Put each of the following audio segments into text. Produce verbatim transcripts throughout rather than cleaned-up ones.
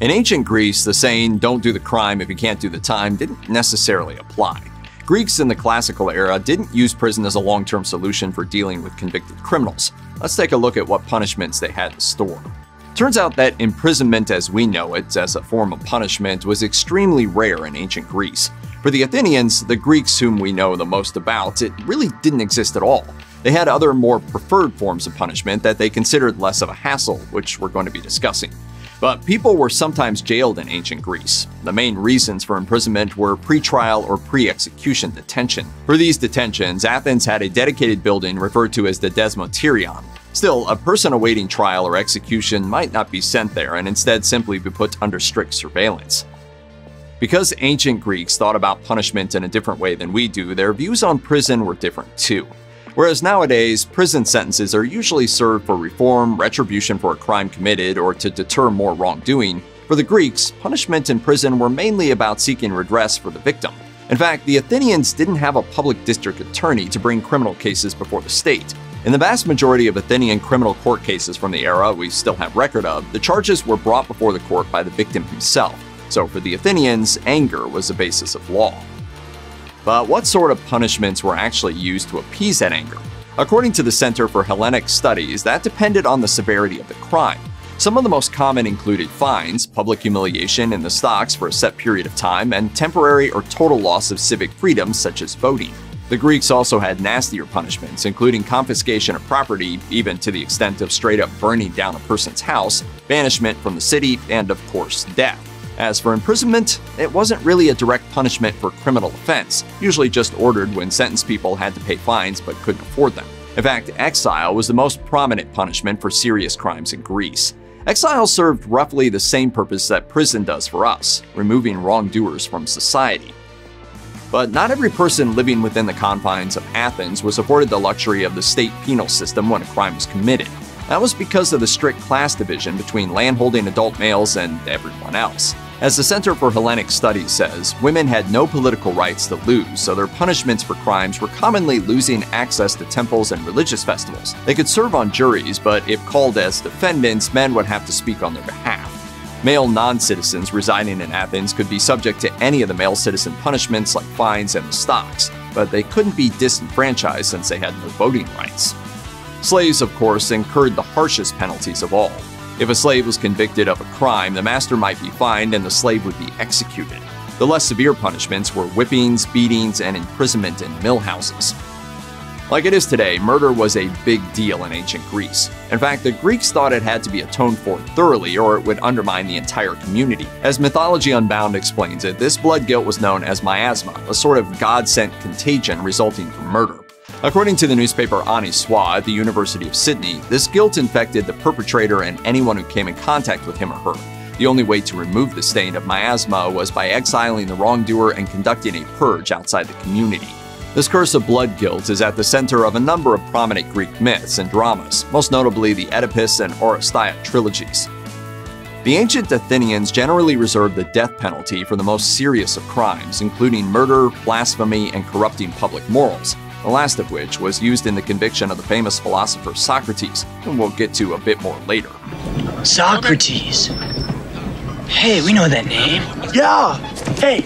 In ancient Greece, the saying, don't do the crime if you can't do the time, didn't necessarily apply. Greeks in the classical era didn't use prison as a long-term solution for dealing with convicted criminals. Let's take a look at what punishments they had in store. Turns out that imprisonment as we know it, as a form of punishment, was extremely rare in ancient Greece. For the Athenians, the Greeks whom we know the most about, it really didn't exist at all. They had other more preferred forms of punishment that they considered less of a hassle, which we're going to be discussing. But people were sometimes jailed in ancient Greece. The main reasons for imprisonment were pre-trial or pre-execution detention. For these detentions, Athens had a dedicated building referred to as the Desmotirion. Still, a person awaiting trial or execution might not be sent there and instead simply be put under strict surveillance. Because ancient Greeks thought about punishment in a different way than we do, their views on prison were different too. Whereas nowadays, prison sentences are usually served for reform, retribution for a crime committed, or to deter more wrongdoing, for the Greeks, punishment in prison were mainly about seeking redress for the victim. In fact, the Athenians didn't have a public district attorney to bring criminal cases before the state. In the vast majority of Athenian criminal court cases from the era we still have record of, the charges were brought before the court by the victim himself. So for the Athenians, anger was the basis of law. But what sort of punishments were actually used to appease that anger? According to the Center for Hellenic Studies, that depended on the severity of the crime. Some of the most common included fines, public humiliation in the stocks for a set period of time, and temporary or total loss of civic freedoms such as voting. The Greeks also had nastier punishments, including confiscation of property, even to the extent of straight-up burning down a person's house, banishment from the city, and of course, death. As for imprisonment, it wasn't really a direct punishment for criminal offense, usually just ordered when sentenced people had to pay fines but couldn't afford them. In fact, exile was the most prominent punishment for serious crimes in Greece. Exile served roughly the same purpose that prison does for us, removing wrongdoers from society. But not every person living within the confines of Athens was afforded the luxury of the state penal system when a crime was committed. That was because of the strict class division between landholding adult males and everyone else. As the Center for Hellenic Studies says, women had no political rights to lose, so their punishments for crimes were commonly losing access to temples and religious festivals. They could serve on juries, but if called as defendants, men would have to speak on their behalf. Male non-citizens residing in Athens could be subject to any of the male citizen punishments like fines and the stocks, but they couldn't be disenfranchised since they had no voting rights. Slaves, of course, incurred the harshest penalties of all. If a slave was convicted of a crime, the master might be fined and the slave would be executed. The less severe punishments were whippings, beatings, and imprisonment in mill houses. Like it is today, murder was a big deal in ancient Greece. In fact, the Greeks thought it had to be atoned for thoroughly or it would undermine the entire community. As Mythology Unbound explains it, this blood guilt was known as miasma, a sort of God-sent contagion resulting from murder. According to the newspaper Aniswa at the University of Sydney, this guilt infected the perpetrator and anyone who came in contact with him or her. The only way to remove the stain of miasma was by exiling the wrongdoer and conducting a purge outside the community. This curse of blood guilt is at the center of a number of prominent Greek myths and dramas, most notably the Oedipus and Oresteia trilogies. The ancient Athenians generally reserved the death penalty for the most serious of crimes, including murder, blasphemy, and corrupting public morals. The last of which was used in the conviction of the famous philosopher Socrates, whom we'll get to a bit more later. Socrates? Hey, we know that name. Yeah! Hey,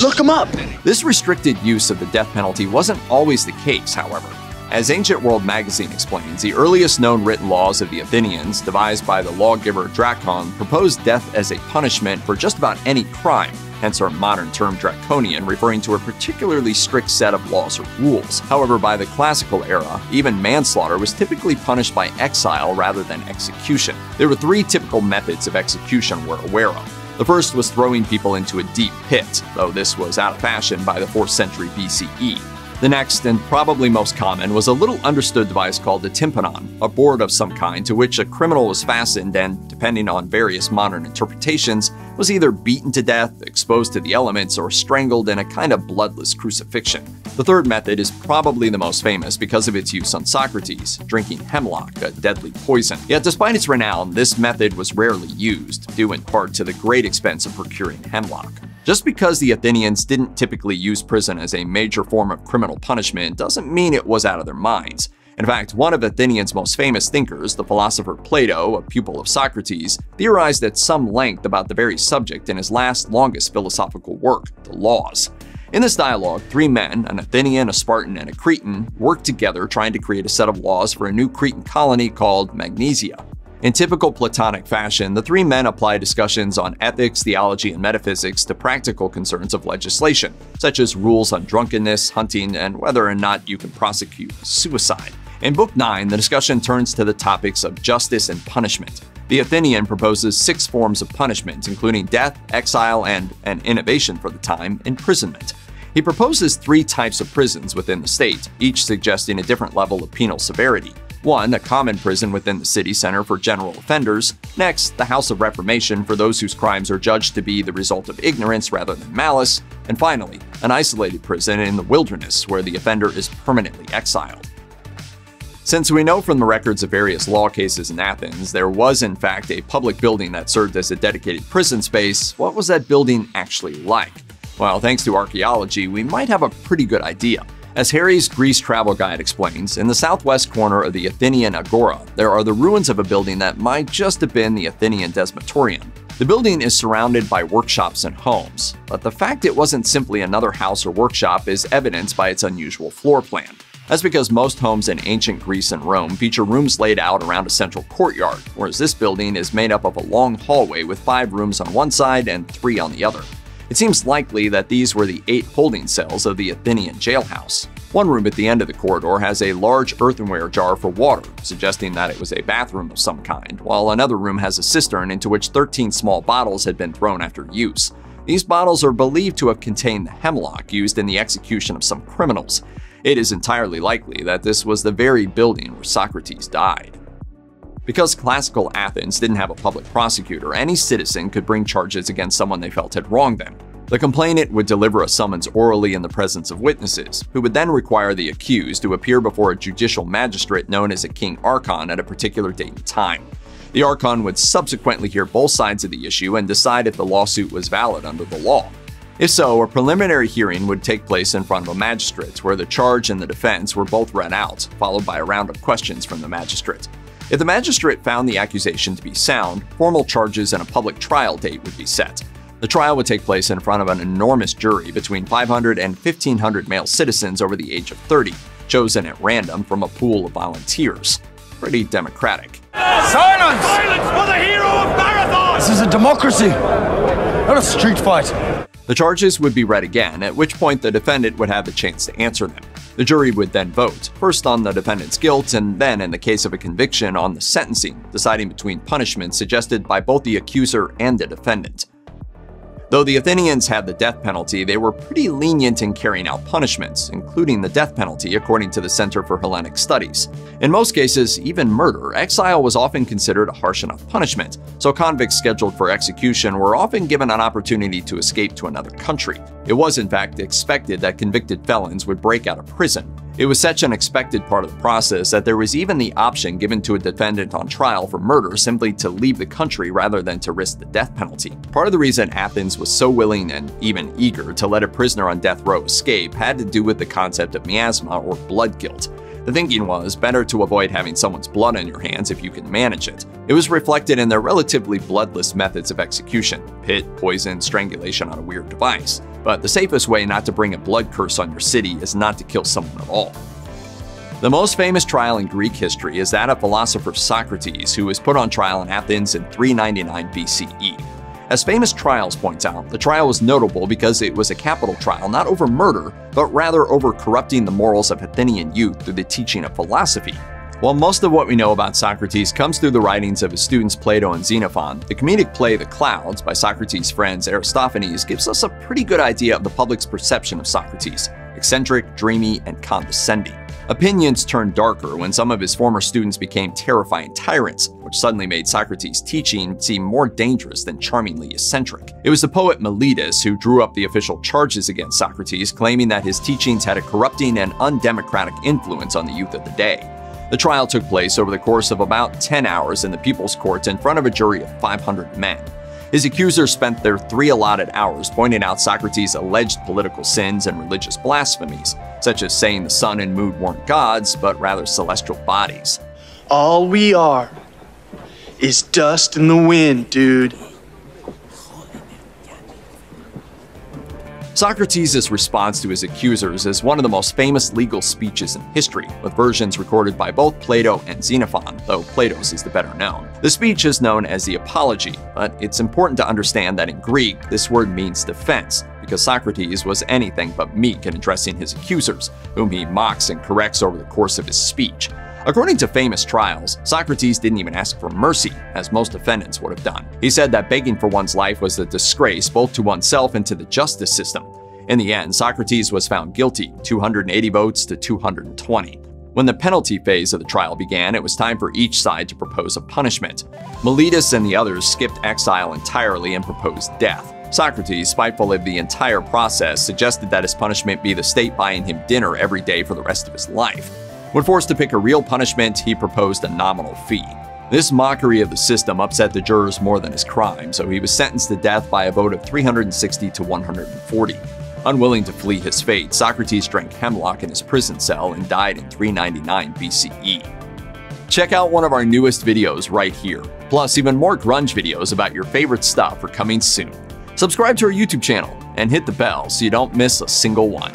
look him up! This restricted use of the death penalty wasn't always the case, however. As Ancient World magazine explains, the earliest known written laws of the Athenians, devised by the lawgiver Drakon, proposed death as a punishment for just about any crime. Hence our modern term draconian, referring to a particularly strict set of laws or rules. However, by the classical era, even manslaughter was typically punished by exile rather than execution. There were three typical methods of execution we're aware of. The first was throwing people into a deep pit, though this was out of fashion by the fourth century B C E. The next, and probably most common, was a little understood device called the tympanon, a board of some kind to which a criminal was fastened and, depending on various modern interpretations, was either beaten to death, exposed to the elements, or strangled in a kind of bloodless crucifixion. The third method is probably the most famous because of its use on Socrates, drinking hemlock, a deadly poison. Yet despite its renown, this method was rarely used, due in part to the great expense of procuring hemlock. Just because the Athenians didn't typically use prison as a major form of criminal punishment doesn't mean it was out of their minds. In fact, one of Athenians' most famous thinkers, the philosopher Plato, a pupil of Socrates, theorized at some length about the very subject in his last, longest philosophical work, The Laws. In this dialogue, three men, an Athenian, a Spartan, and a Cretan, work together trying to create a set of laws for a new Cretan colony called Magnesia. In typical Platonic fashion, the three men apply discussions on ethics, theology, and metaphysics to practical concerns of legislation, such as rules on drunkenness, hunting, and whether or not you can prosecute suicide. In Book nine, the discussion turns to the topics of justice and punishment. The Athenian proposes six forms of punishment, including death, exile, and an innovation for the time, imprisonment. He proposes three types of prisons within the state, each suggesting a different level of penal severity. One, a common prison within the city center for general offenders. Next, the House of Reformation for those whose crimes are judged to be the result of ignorance rather than malice. And finally, an isolated prison in the wilderness where the offender is permanently exiled. Since we know from the records of various law cases in Athens, there was in fact a public building that served as a dedicated prison space, what was that building actually like? Well, thanks to archaeology, we might have a pretty good idea. As Harry's Greece Travel Guide explains, in the southwest corner of the Athenian Agora, there are the ruins of a building that might just have been the Athenian Desmatorium. The building is surrounded by workshops and homes, but the fact it wasn't simply another house or workshop is evidenced by its unusual floor plan. That's because most homes in ancient Greece and Rome feature rooms laid out around a central courtyard, whereas this building is made up of a long hallway with five rooms on one side and three on the other. It seems likely that these were the eight holding cells of the Athenian jailhouse. One room at the end of the corridor has a large earthenware jar for water, suggesting that it was a bathroom of some kind, while another room has a cistern into which thirteen small bottles had been thrown after use. These bottles are believed to have contained the hemlock used in the execution of some criminals. It is entirely likely that this was the very building where Socrates died. Because classical Athens didn't have a public prosecutor, any citizen could bring charges against someone they felt had wronged them. The complainant would deliver a summons orally in the presence of witnesses, who would then require the accused to appear before a judicial magistrate known as a king archon at a particular date and time. The archon would subsequently hear both sides of the issue and decide if the lawsuit was valid under the law. If so, a preliminary hearing would take place in front of a magistrate, where the charge and the defense were both read out, followed by a round of questions from the magistrate. If the magistrate found the accusation to be sound, formal charges and a public trial date would be set. The trial would take place in front of an enormous jury between five hundred and fifteen hundred male citizens over the age of thirty, chosen at random from a pool of volunteers. Pretty democratic. Silence! Silence for the hero of Marathon! This is a democracy, not a street fight. The charges would be read again, at which point the defendant would have a chance to answer them. The jury would then vote, first on the defendant's guilt and then, in the case of a conviction, on the sentencing, deciding between punishments suggested by both the accuser and the defendant. Though the Athenians had the death penalty, they were pretty lenient in carrying out punishments, including the death penalty, according to the Center for Hellenic Studies. In most cases, even murder, exile was often considered a harsh enough punishment, so convicts scheduled for execution were often given an opportunity to escape to another country. It was, in fact, expected that convicted felons would break out of prison. It was such an expected part of the process that there was even the option given to a defendant on trial for murder simply to leave the country rather than to risk the death penalty. Part of the reason Athens was so willing and even eager to let a prisoner on death row escape had to do with the concept of miasma, or blood guilt. The thinking was better to avoid having someone's blood on your hands if you can manage it. It was reflected in their relatively bloodless methods of execution: pit, poison, strangulation on a weird device. But the safest way not to bring a blood curse on your city is not to kill someone at all. The most famous trial in Greek history is that of philosopher Socrates, who was put on trial in Athens in three ninety-nine B C E. As Famous Trials points out, the trial was notable because it was a capital trial not over murder, but rather over corrupting the morals of Athenian youth through the teaching of philosophy. While most of what we know about Socrates comes through the writings of his students Plato and Xenophon, the comedic play The Clouds by Socrates' friends Aristophanes gives us a pretty good idea of the public's perception of Socrates: eccentric, dreamy, and condescending. Opinions turned darker when some of his former students became terrifying tyrants, which suddenly made Socrates' teaching seem more dangerous than charmingly eccentric. It was the poet Meletus who drew up the official charges against Socrates, claiming that his teachings had a corrupting and undemocratic influence on the youth of the day. The trial took place over the course of about ten hours in the People's Court in front of a jury of five hundred men. His accusers spent their three allotted hours pointing out Socrates' alleged political sins and religious blasphemies, such as saying the sun and moon weren't gods, but rather celestial bodies. All we are is dust in the wind, dude. Socrates' response to his accusers is one of the most famous legal speeches in history, with versions recorded by both Plato and Xenophon, though Plato's is the better known. The speech is known as the Apology, but it's important to understand that in Greek, this word means defense, because Socrates was anything but meek in addressing his accusers, whom he mocks and corrects over the course of his speech. According to famous trials, Socrates didn't even ask for mercy, as most defendants would have done. He said that begging for one's life was a disgrace both to oneself and to the justice system. In the end, Socrates was found guilty, two hundred eighty votes to two hundred twenty. When the penalty phase of the trial began, it was time for each side to propose a punishment. Meletus and the others skipped exile entirely and proposed death. Socrates, spiteful of the entire process, suggested that his punishment be the state buying him dinner every day for the rest of his life. When forced to pick a real punishment, he proposed a nominal fee. This mockery of the system upset the jurors more than his crime, so he was sentenced to death by a vote of three hundred sixty to one hundred forty. Unwilling to flee his fate, Socrates drank hemlock in his prison cell and died in three ninety-nine B C E. Check out one of our newest videos right here. Plus, even more Grunge videos about your favorite stuff are coming soon. Subscribe to our YouTube channel and hit the bell so you don't miss a single one.